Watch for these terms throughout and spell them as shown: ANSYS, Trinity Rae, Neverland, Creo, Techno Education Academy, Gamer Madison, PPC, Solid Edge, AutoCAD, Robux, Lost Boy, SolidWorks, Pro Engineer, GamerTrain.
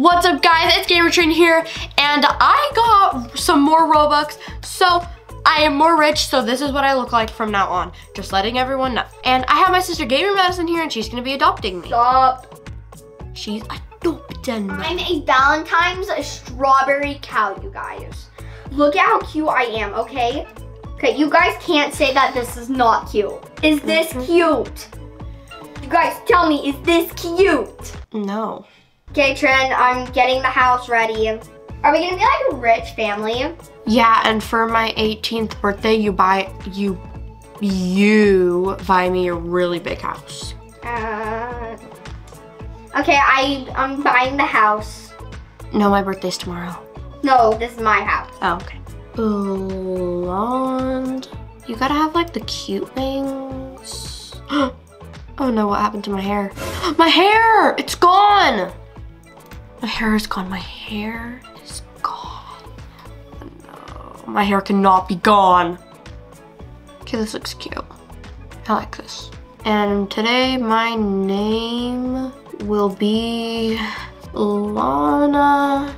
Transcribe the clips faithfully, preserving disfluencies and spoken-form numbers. What's up guys, it's GamerTrain here, and I got some more Robux, so I am more rich, so this is what I look like from now on. Just letting everyone know. And I have my sister Gamer Madison here, and she's gonna be adopting me. Stop. She's adopting me. I'm a Valentine's strawberry cow, you guys. Look at how cute I am, okay? Okay, you guys can't say that this is not cute. Is this mm-hmm. cute? You guys, tell me, is this cute? No. Okay, Trin, I'm getting the house ready. Are we gonna be like a rich family? Yeah, and for my eighteenth birthday, you buy, you, you buy me a really big house. Uh, okay, I, I'm buying the house. No, my birthday's tomorrow. No, this is my house. Oh, okay. Blonde. You gotta have like the cute things. Oh no, what happened to my hair? My hair, it's gone. My hair is gone. My hair is gone. No, my hair cannot be gone. Okay, this looks cute. I like this. And today my name will be Lana,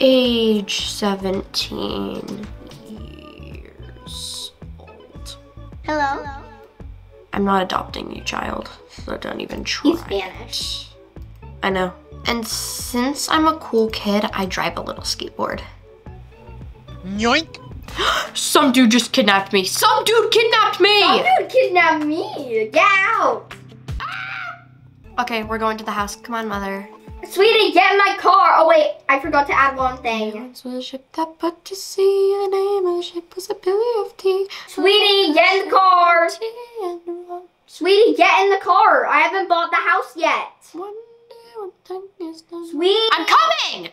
age seventeen years old. Hello. Hello. I'm not adopting you, child. So don't even try. He's Spanish. I know. And since I'm a cool kid, I drive a little skateboard. Yoink! Some dude just kidnapped me. Some dude kidnapped me! Some dude kidnapped me! Get out! Ah! Okay, we're going to the house. Come on, mother. Sweetie, get in my car! Oh wait, I forgot to add one thing. A ship that put to sea. The name of the ship was a billy of tea. Sweetie, get in the car! Sweetie, get in the car! I haven't bought the house yet. One Sweet. I'm coming!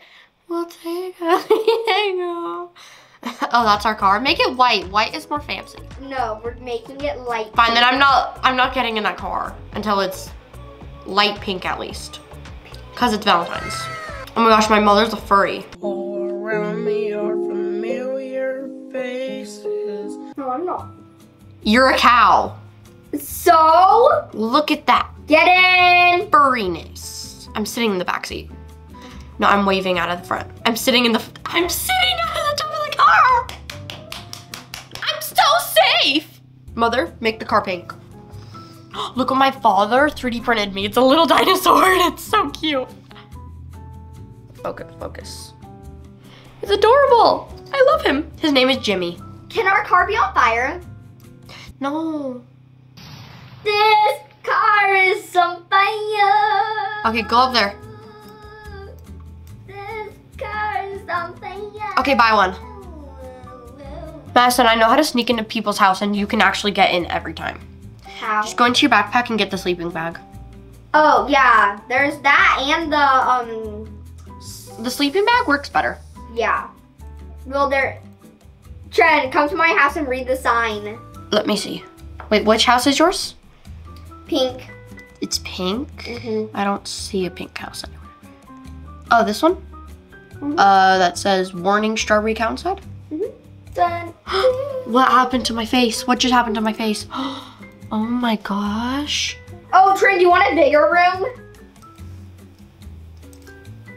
We'll take a Oh, that's our car. Make it white. White is more fancy. No, we're making it light pink. Fine, then I'm not I'm not getting in that car until it's light pink at least. Cause it's Valentine's. Oh my gosh, my mother's a furry. All around me are familiar faces. No, I'm not. You're a cow. So? Look at that. Get in! Furriness. I'm sitting in the back seat. No, I'm waving out of the front. I'm sitting in the, I'm sitting out of the top of the car. I'm so safe. Mother, make the car pink. Look what my father three D printed me. It's a little dinosaur and it's so cute. Focus, focus. It's adorable. I love him. His name is Jimmy. Can our car be on fire? No. This car is on fire. Okay, go up there. This car is on fire. Okay, buy one. Madison, I know how to sneak into people's house and you can actually get in every time. How? Just go into your backpack and get the sleeping bag. Oh, yeah. There's that and the, um... The sleeping bag works better. Yeah. Well, there... Tren, come to my house and read the sign. Let me see. Wait, which house is yours? Pink. It's pink. Mm-hmm. I don't see a pink house anywhere. Oh, this one? Mm-hmm. Uh, that says warning strawberry cow inside. Mm-hmm. Done. What happened to my face? What just happened to my face? Oh my gosh. Oh, Trin, do you want a bigger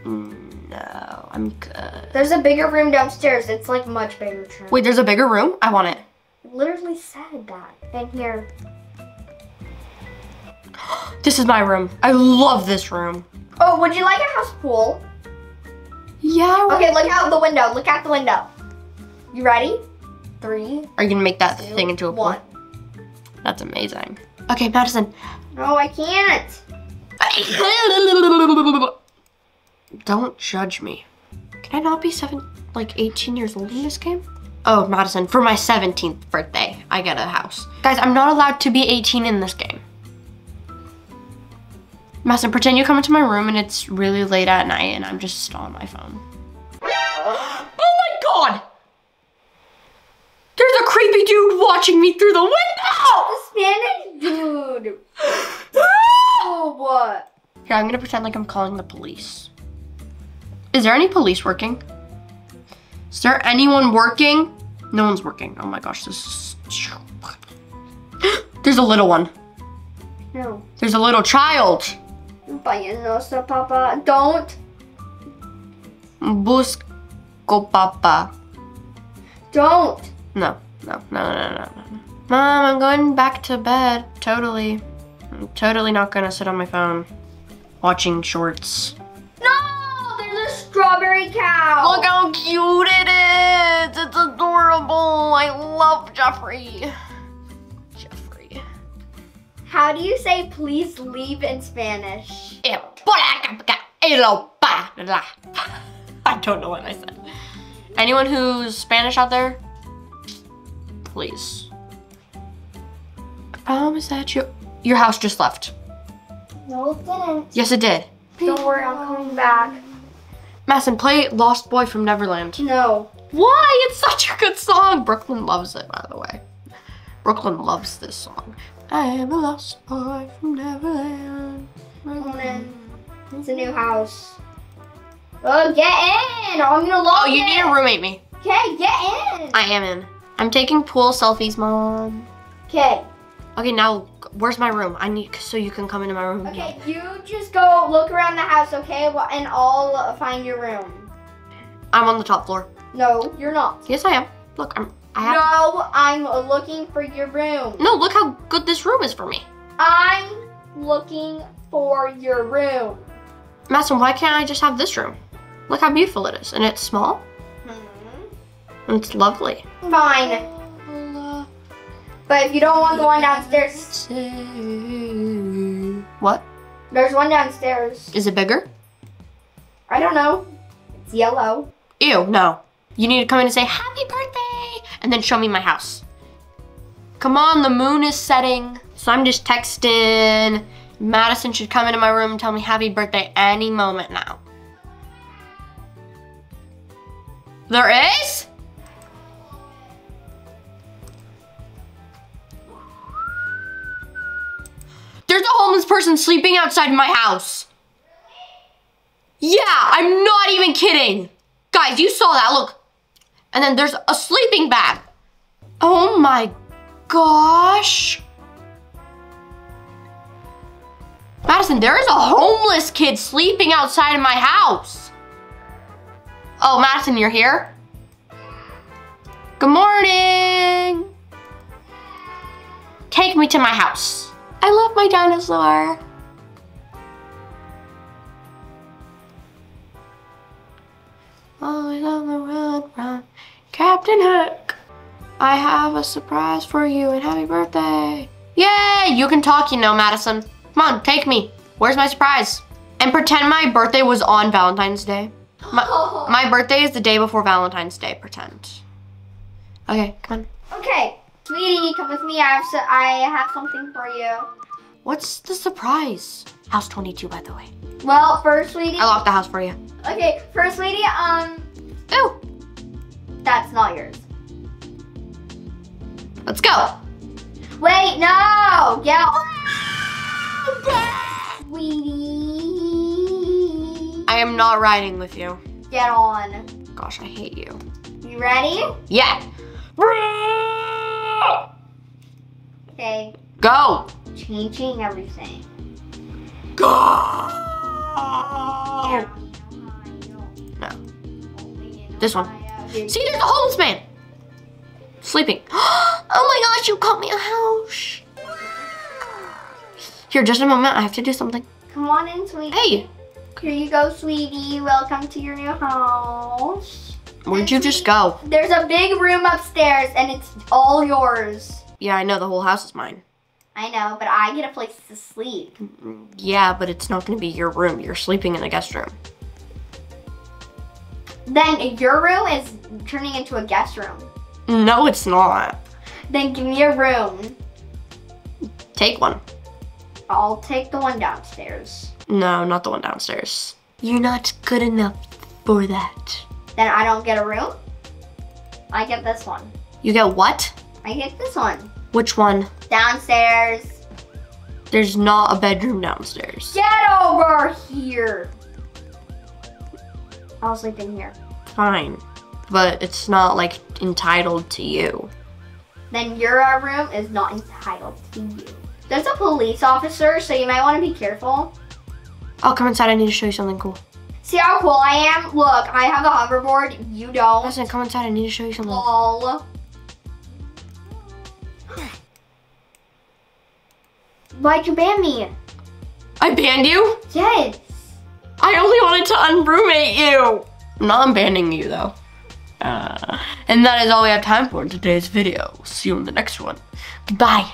room? No, I'm good. There's a bigger room downstairs. It's like much bigger, Trin. Wait, there's a bigger room? I want it. It literally said that in here. This is my room. I love this room. Oh, would you like a house pool? Yeah. Right. Okay, look out the window. Look out the window. You ready? Three. Are you gonna make that two, thing into a pool? One. That's amazing. Okay, Madison. No, I can't. Don't judge me. Can I not be seven, like eighteen years old in this game? Oh, Madison, for my seventeenth birthday, I get a house. Guys, I'm not allowed to be eighteen in this game. Madison, pretend you come into my room and it's really late at night and I'm just on my phone. Oh my god! There's a creepy dude watching me through the window! The Spanish dude! Oh, what? Here, I'm gonna pretend like I'm calling the police. Is there any police working? Is there anyone working? No one's working. Oh my gosh, this is... There's a little one. No. There's a little child. But you know, so Papa, don't Busco papa. Don't. No, no, no, no, no, no. Mom, I'm going back to bed. Totally. I'm totally not gonna sit on my phone watching shorts. No, there's a strawberry cow. Look how cute it is. It's adorable. I love Jeffrey. Jeffrey. How do you say please leave in Spanish? I don't know what I said. Anyone who's Spanish out there, please. I promise that your your house just left. No, it didn't. Yes, it did. Don't worry, I'm coming back. Madison, play Lost Boy from Neverland. No. Why? It's such a good song. Brooklyn loves it, by the way. Brooklyn loves this song. I am a lost boy from Neverland. Neverland. It's a new house. Oh, get in! I'm gonna log in. Oh, you need to roommate me. Okay, get in. I am in. I'm taking pool selfies, Mom. Okay. Okay, now where's my room? I need so you can come into my room. Okay, you just go look around the house, okay? And I'll find your room. I'm on the top floor. No, you're not. Yes, I am. Look, I'm. I have no, to... I'm looking for your room. No, look how good this room is for me. I'm looking for your room. Madison, why can't I just have this room? Look how beautiful it is, and it's small. Mm-hmm. And it's lovely. Fine. But if you don't want the one downstairs. What? There's one downstairs. Is it bigger? I don't know. It's yellow. Ew, no. You need to come in and say, happy birthday, and then show me my house. Come on, the moon is setting. So I'm just texting. Madison should come into my room and tell me happy birthday any moment now. There is? There's a homeless person sleeping outside my house. Yeah, I'm not even kidding. Guys, you saw that, look. And then there's a sleeping bag. Oh my gosh. Madison, there is a homeless kid sleeping outside of my house. Oh, Madison, you're here? Good morning. Take me to my house. I love my dinosaur. Always on the road from Captain Hook. I have a surprise for you and happy birthday. Yay, you can talk, you know, Madison. Come on, take me. Where's my surprise? And pretend my birthday was on Valentine's Day. My, oh. my birthday is the day before Valentine's Day, pretend. Okay, come on. Okay, sweetie, come with me. I have, so I have something for you. What's the surprise? House twenty-two, by the way. Well, first, sweetie. I locked the house for you. Okay, first, sweetie, um. Ooh. That's not yours. Let's go. Wait, no. Yeah. Sweetie. I am not riding with you. Get on. Gosh, I hate you. You ready? Yeah. Okay. Go. Changing everything. Go. Yeah. No. This one. See, there's a homeless man. Sleeping. Oh my gosh, you caught me a house. Here, just a moment, I have to do something. Come on in, sweetie. Hey. Here you go, sweetie. Welcome to your new house. Where'd and you sweetie, just go? There's a big room upstairs and it's all yours. Yeah, I know, the whole house is mine. I know, but I get a place to sleep. Yeah, but it's not gonna be your room. You're sleeping in a guest room. Then your room is turning into a guest room. No, it's not. Then give me a room. Take one. I'll take the one downstairs. No, not the one downstairs. You're not good enough for that. Then I don't get a room? I get this one. You get what? I get this one. Which one? Downstairs. There's not a bedroom downstairs. Get over here. I'll sleep in here. Fine, but it's not like entitled to you. Then your room is not entitled to you. There's a police officer, so you might want to be careful. Oh, come inside. I need to show you something cool. See how cool I am? Look, I have the hoverboard, you don't. Listen, come inside, I need to show you something. Lol. Why'd you ban me? I banned you? Yes. I only wanted to unroommate you. I'm not unbanning you though. Uh, and that is all we have time for in today's video. See you in the next one. Goodbye.